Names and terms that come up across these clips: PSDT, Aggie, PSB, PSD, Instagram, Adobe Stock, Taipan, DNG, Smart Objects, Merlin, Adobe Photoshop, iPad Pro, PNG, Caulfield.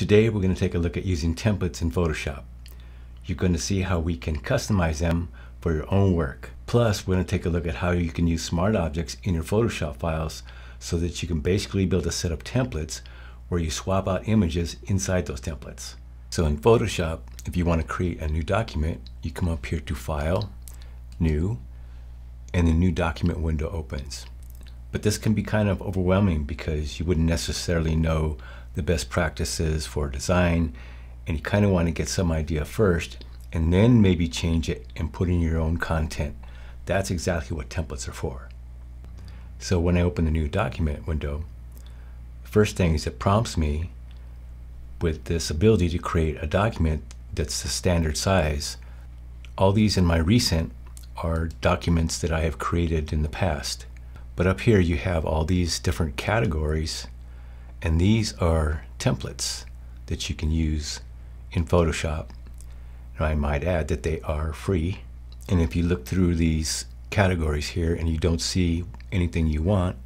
Today we're going to take a look at using templates in Photoshop. You're going to see how we can customize them for your own work. Plus, we're going to take a look at how you can use smart objects in your Photoshop files so that you can basically build a set of templates where you swap out images inside those templates. So in Photoshop, if you want to create a new document, you come up here to File, New, and the New Document window opens. But this can be kind of overwhelming because you wouldn't necessarily know the best practices for design, and you kind of want to get some idea first and then maybe change it and put in your own content. That's exactly what templates are for. So when I open the new document window, the first thing is it prompts me with this ability to create a document that's the standard size. All these in my recent are documents that I have created in the past. But up here you have all these different categories, and these are templates that you can use in Photoshop. And I might add that they are free. And if you look through these categories here and you don't see anything you want,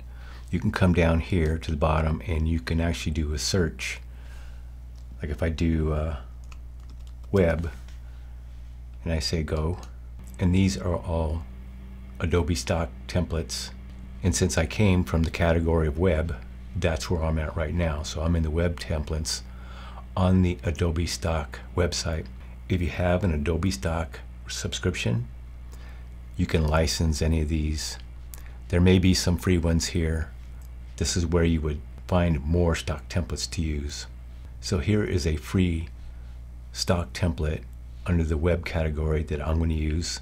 you can come down here to the bottom and you can actually do a search. Like if I do web and I say go, and these are all Adobe Stock templates. And since I came from the category of web, that's where I'm at right now. So I'm in the web templates on the Adobe Stock website. If you have an Adobe Stock subscription, you can license any of these. There may be some free ones here. This is where you would find more stock templates to use. So here is a free stock template under the web category that I'm going to use.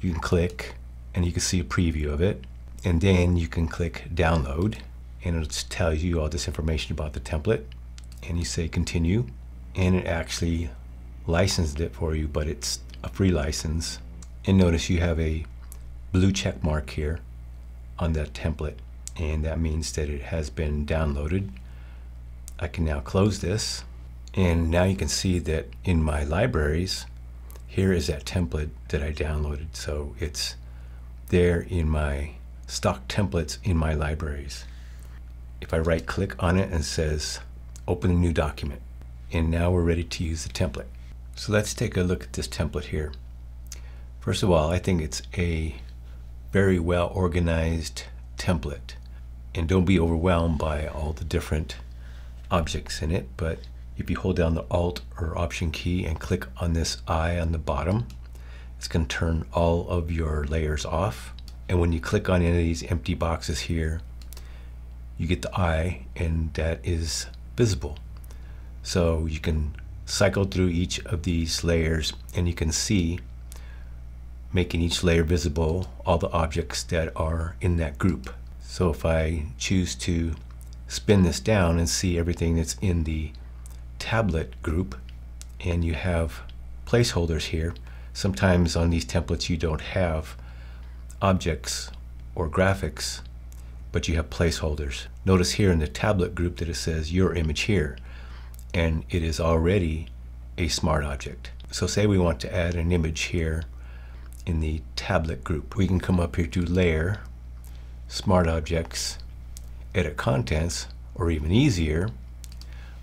You can click and you can see a preview of it. And then you can click download, and it'll tell you all this information about the template, and you say continue, and it actually licensed it for you, but it's a free license. And notice you have a blue check mark here on that template, and that means that it has been downloaded. I can now close this, and now you can see that in my libraries, here is that template that I downloaded. So it's there in my stock templates in my libraries. If I right click on it, and it says open a new document, and now we're ready to use the template. So let's take a look at this template here. First of all, I think it's a very well organized template, and don't be overwhelmed by all the different objects in it, but if you hold down the Alt or Option key and click on this eye on the bottom, it's going to turn all of your layers off. And when you click on any of these empty boxes here, you get the eye, and that is visible. So you can cycle through each of these layers, and you can see, making each layer visible, all the objects that are in that group. So if I choose to spin this down and see everything that's in the tablet group, and you have placeholders here. Sometimes on these templates you don't have objects or graphics, but you have placeholders. Notice here in the tablet group that it says your image here, and it is already a smart object. So say we want to add an image here in the tablet group. We can come up here to Layer, Smart Objects, Edit Contents, or even easier,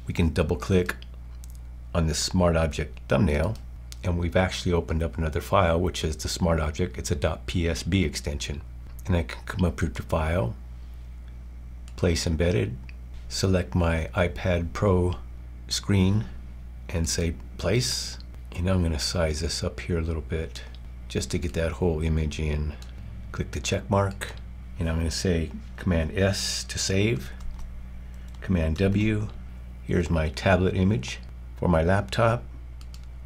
we can double click on this smart object thumbnail, and we've actually opened up another file, which is the smart object. It's a .psb extension. And I can come up here to File, Place Embedded, select my iPad Pro screen and say Place. And I'm going to size this up here a little bit just to get that whole image in. Click the check mark, and I'm going to say Command S to save, Command W. Here's my tablet image. For my laptop,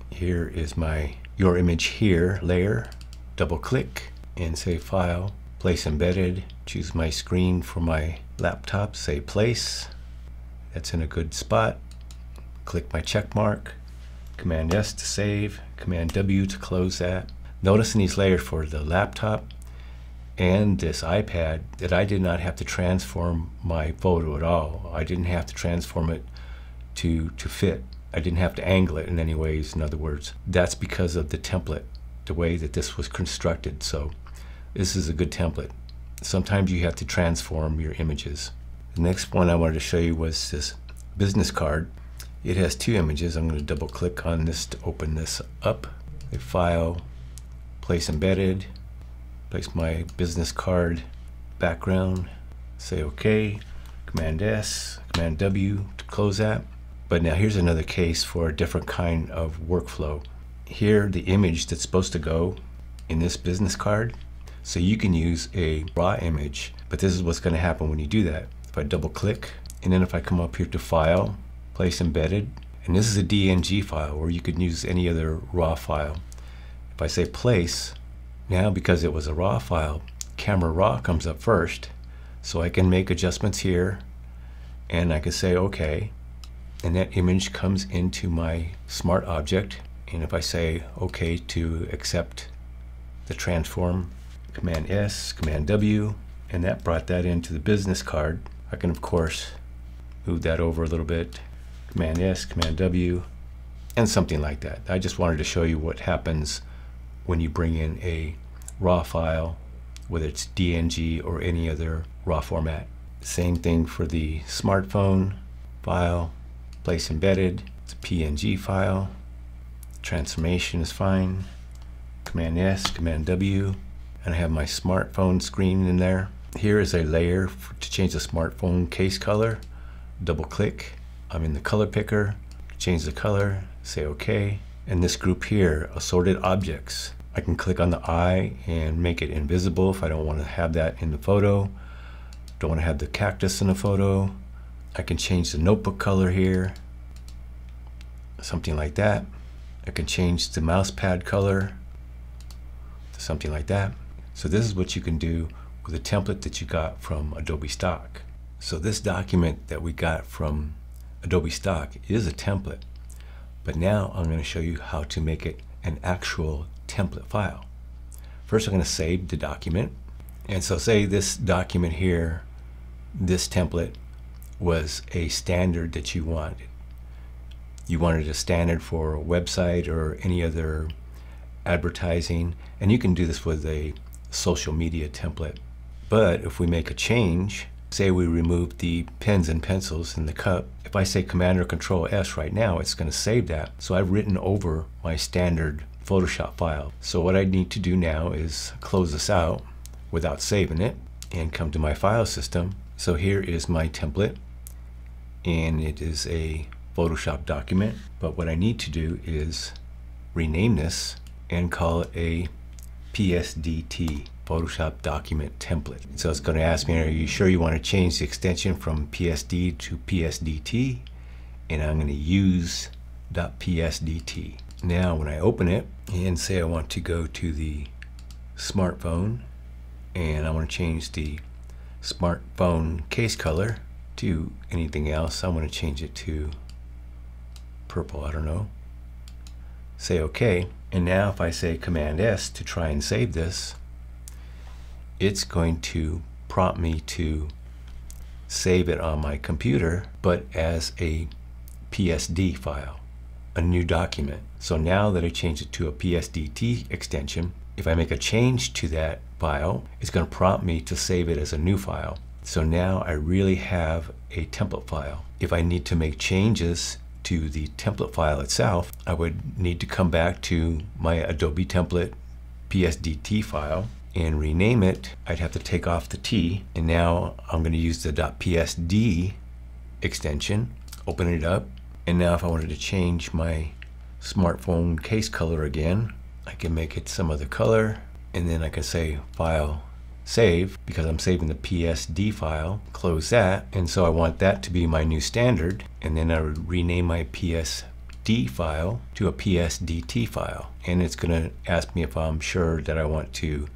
here is my your image here layer. Double click and say File, Place Embedded. Choose my screen for my laptop, say Place. That's in a good spot. Click my check mark, Command S to save, Command W to close that. Notice in these layers for the laptop and this iPad that I did not have to transform my photo at all. I didn't have to transform it to fit. I didn't have to angle it in any ways. In other words, that's because of the template, the way that this was constructed. So this is a good template. Sometimes you have to transform your images. The next one I wanted to show you was this business card. It has two images. I'm going to double click on this to open this up. The file, place embedded, place my business card background, say OK, Command S, Command W to close that. But now here's another case for a different kind of workflow. Here, the image that's supposed to go in this business card. So you can use a raw image, but this is what's going to happen when you do that. If I double click, and then if I come up here to File, Place Embedded, and this is a DNG file, or you could use any other raw file. If I say Place, now because it was a raw file, Camera Raw comes up first, so I can make adjustments here, and I can say OK, and that image comes into my Smart Object. And if I say OK to accept the transform, Command S, Command W, and that brought that into the business card. I can, of course, move that over a little bit, Command S, Command W, and something like that. I just wanted to show you what happens when you bring in a raw file, whether it's DNG or any other raw format. Same thing for the smartphone file, place embedded, it's a PNG file, transformation is fine, Command S, Command W, and I have my smartphone screen in there. Here is a layer to change the smartphone case color. Double click, I'm in the color picker, change the color, say OK. And this group here, assorted objects. I can click on the eye and make it invisible if I don't want to have that in the photo. Don't want to have the cactus in the photo. I can change the notebook color here, something like that. I can change the mouse pad color, something like that. So this is what you can do with a template that you got from Adobe Stock. So this document that we got from Adobe Stock is a template, but now I'm going to show you how to make it an actual template file. First I'm going to save the document, and so say this document here, this template was a standard that you wanted. You wanted a standard for a website or any other advertising, and you can do this with a social media template. But if we make a change, say we remove the pens and pencils in the cup, if I say Command or Control S right now, it's going to save that. So I've written over my standard Photoshop file. So what I need to do now is close this out without saving it and come to my file system. So here is my template, and it is a Photoshop document, but what I need to do is rename this and call it a PSDT, Photoshop document template. So it's going to ask me, are you sure you want to change the extension from PSD to PSDT? And I'm going to use .psdt. Now when I open it and say I want to go to the smartphone and I want to change the smartphone case color to anything else, I want to change it to purple, I don't know. Say OK. And now if I say Command S to try and save this, it's going to prompt me to save it on my computer, but as a PSD file, a new document. So now that I changed it to a PSDT extension, if I make a change to that file, it's going to prompt me to save it as a new file. So now I really have a template file. If I need to make changes to the template file itself, I would need to come back to my Adobe template PSDT file and rename it. I'd have to take off the T, and now I'm going to use the .psd extension, open it up, and now if I wanted to change my smartphone case color again, I can make it some other color, and then I can say File, Save, because I'm saving the PSD file, close that, and so I want that to be my new standard, and then I would rename my PSD file to a PSDT file, and it's going to ask me if I'm sure that I want to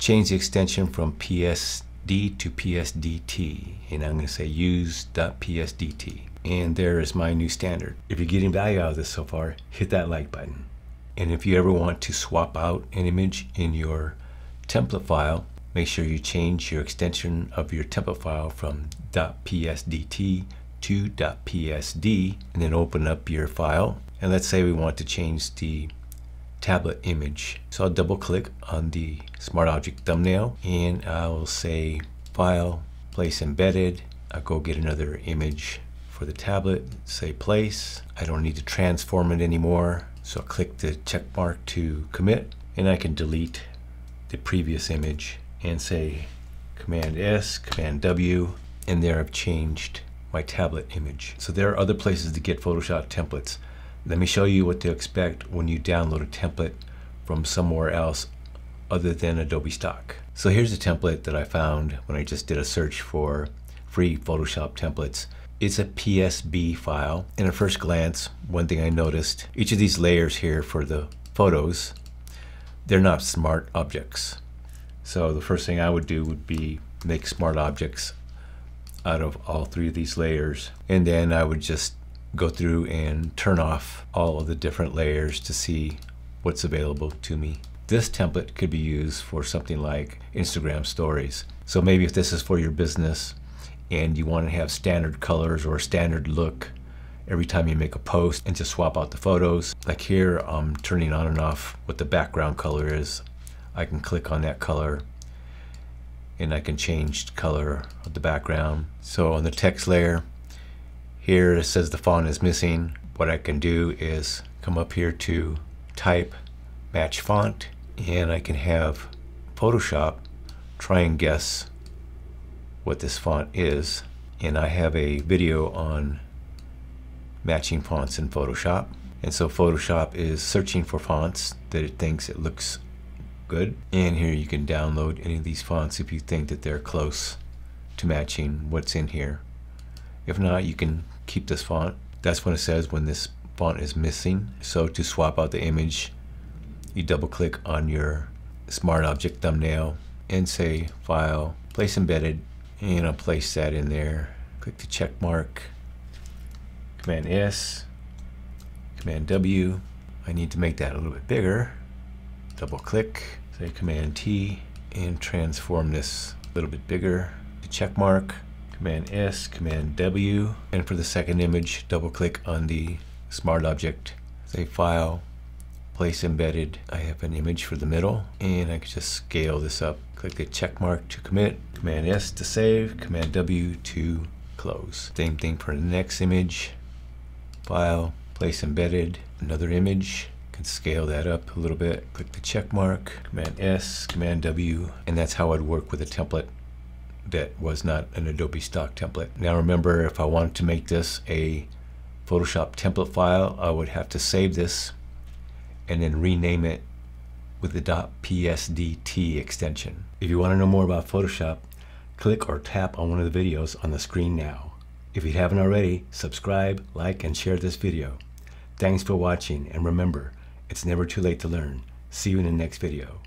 change the extension from PSD to PSDT, and I'm going to say use.psdt, and there is my new standard. If you're getting value out of this so far, hit that like button, and if you ever want to swap out an image in your template file, make sure you change your extension of your template file from .psdt to .psd, and then open up your file. And let's say we want to change the tablet image. So I'll double click on the Smart Object thumbnail, and I will say File, Place Embedded. I'll go get another image for the tablet, say place. I don't need to transform it anymore. So I'll click the check mark to commit, and I can delete the previous image and say Command S, Command W, and there I've changed my tablet image. So there are other places to get Photoshop templates. Let me show you what to expect when you download a template from somewhere else other than Adobe Stock. So here's a template that I found when I just did a search for free Photoshop templates. It's a PSB file. And at first glance, one thing I noticed, each of these layers here for the photos, they're not smart objects. So the first thing I would do would be make smart objects out of all three of these layers. And then I would just go through and turn off all of the different layers to see what's available to me. This template could be used for something like Instagram stories. So maybe if this is for your business and you want to have standard colors or a standard look every time you make a post and just swap out the photos. Like here, I'm turning on and off what the background color is. I can click on that color and I can change the color of the background. So on the text layer, here it says the font is missing. What I can do is come up here to type match font, and I can have Photoshop try and guess what this font is. And I have a video on matching fonts in Photoshop. And so Photoshop is searching for fonts that it thinks it looks good. And here you can download any of these fonts if you think that they're close to matching what's in here. If not, you can keep this font. That's when it says when this font is missing. So to swap out the image, you double click on your smart object thumbnail and say File, Place Embedded, and I'll place that in there. Click the check mark, Command S, Command W. I need to make that a little bit bigger. Double click, say Command T, and transform this a little bit bigger. The check mark, Command S, Command W, and for the second image, double click on the smart object, say File, Place Embedded. I have an image for the middle, and I can just scale this up. Click the check mark to commit, Command S to save, Command W to close. Same thing for the next image, File, Place Embedded, another image. Can scale that up a little bit, click the check mark, Command S, Command W, and that's how I'd work with a template that was not an Adobe Stock template. Now remember, if I wanted to make this a Photoshop template file, I would have to save this and then rename it with the .psdt extension. If you want to know more about Photoshop, click or tap on one of the videos on the screen now. If you haven't already, subscribe, like, and share this video. Thanks for watching, and remember, it's never too late to learn. See you in the next video.